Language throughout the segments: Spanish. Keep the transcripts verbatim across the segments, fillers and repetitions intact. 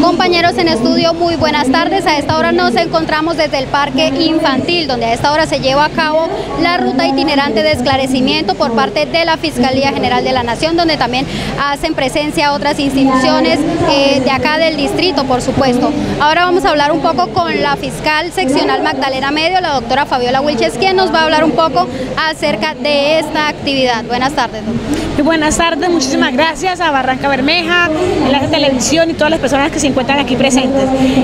Compañeros en estudio, muy buenas tardes. A esta hora nos encontramos desde el Parque Infantil, donde a esta hora se lleva a cabo la ruta itinerante de esclarecimiento por parte de la Fiscalía General de la Nación, donde también hacen presencia otras instituciones eh, de acá del distrito, por supuesto. Ahora vamos a hablar un poco con la fiscal seccional Magdalena Medio, la doctora Fabiola Wilches, quien nos va a hablar un poco acerca de esta actividad. Buenas tardes, doctora. Buenas tardes, muchísimas gracias a Barrancabermeja, a la televisión y todas las personas que se encuentran aquí presentes.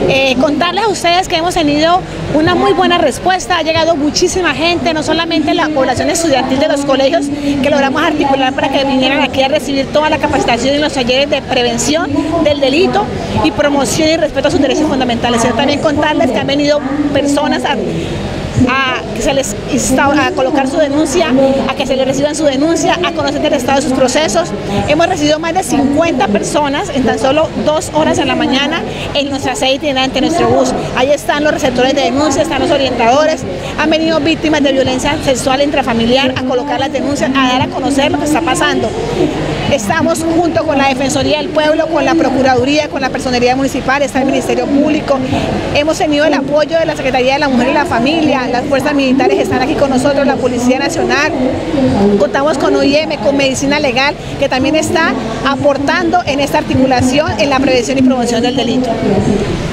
Eh, contarles a ustedes que hemos tenido una muy buena respuesta, ha llegado muchísima gente, no solamente la población estudiantil de los colegios, que logramos articular para que vinieran aquí a recibir toda la capacitación en los talleres de prevención del delito y promoción y respeto a sus derechos fundamentales. Yo también contarles que han venido personas a... a que se les insta a colocar su denuncia, a que se les reciban su denuncia, a conocer el estado de sus procesos. Hemos recibido más de cincuenta personas en tan solo dos horas en la mañana en nuestra sede itinerante, en nuestro bus. Ahí están los receptores de denuncia, están los orientadores. Han venido víctimas de violencia sexual intrafamiliar a colocar las denuncias, a dar a conocer lo que está pasando. Estamos junto con la Defensoría del Pueblo, con la Procuraduría, con la Personería Municipal, está el Ministerio Público. Hemos tenido el apoyo de la Secretaría de la Mujer y la Familia, las fuerzas militares están aquí con nosotros, la Policía Nacional, contamos con O I M, con Medicina Legal, que también está aportando en esta articulación en la prevención y promoción del delito.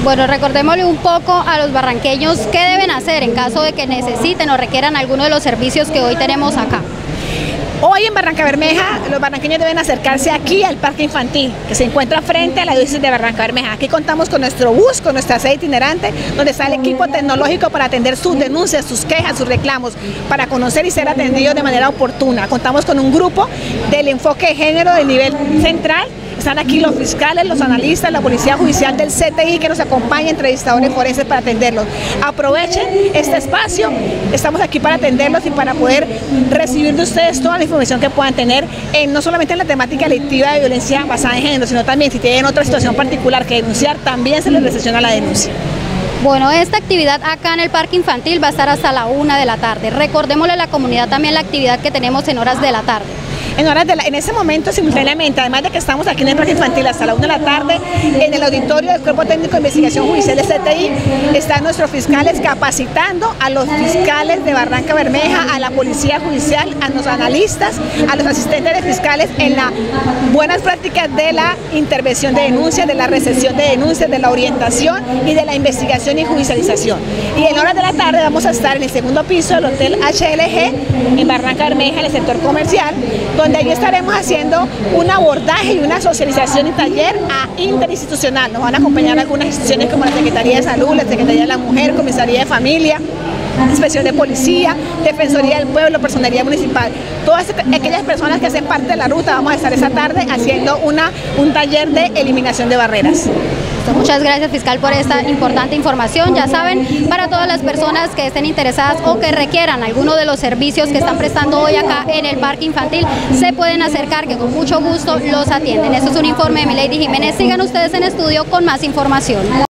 Bueno, recordémosle un poco a los barranqueños qué deben hacer en caso de que necesiten o requieran alguno de los servicios que hoy tenemos acá. Hoy en Barrancabermeja, los barranqueños deben acercarse aquí al Parque Infantil, que se encuentra frente a la diócesis de Barrancabermeja. Aquí contamos con nuestro bus, con nuestra sede itinerante, donde está el equipo tecnológico para atender sus denuncias, sus quejas, sus reclamos, para conocer y ser atendidos de manera oportuna. Contamos con un grupo del enfoque de género del nivel central. Están aquí los fiscales, los analistas, la policía judicial del C T I que nos acompaña, entrevistadores forenses para atenderlos. Aprovechen este espacio, estamos aquí para atenderlos y para poder recibir de ustedes toda la información que puedan tener, en, no solamente en la temática delictiva de violencia basada en género, sino también si tienen otra situación particular que denunciar, también se les recepciona la denuncia. Bueno, esta actividad acá en el Parque Infantil va a estar hasta la una de la tarde. Recordémosle a la comunidad también la actividad que tenemos en horas de la tarde. En, horas de la, en ese momento, simultáneamente, además de que estamos aquí en el Parque Infantil hasta la una de la tarde, en el auditorio del Cuerpo Técnico de Investigación Judicial de C T I, están nuestros fiscales capacitando a los fiscales de Barrancabermeja, a la Policía Judicial, a los analistas, a los asistentes de fiscales en las buenas prácticas de la intervención de denuncias, de la recepción de denuncias, de la orientación y de la investigación y judicialización. Y en horas de la tarde vamos a estar en el segundo piso del Hotel H L G, en Barrancabermeja, en el sector comercial, donde ahí estaremos haciendo un abordaje y una socialización y taller a interinstitucional. Nos van a acompañar algunas instituciones como la Secretaría de Salud, la Secretaría de la Mujer, Comisaría de Familia, Inspección de Policía, Defensoría del Pueblo, Personería Municipal. Todas aquellas personas que hacen parte de la ruta vamos a estar esa tarde haciendo una, un taller de eliminación de barreras. Muchas gracias, fiscal, por esta importante información. Ya saben, para todas las personas que estén interesadas o que requieran alguno de los servicios que están prestando hoy acá en el Parque Infantil, se pueden acercar, que con mucho gusto los atienden. Esto es un informe de Milady Jiménez. Sigan ustedes en estudio con más información.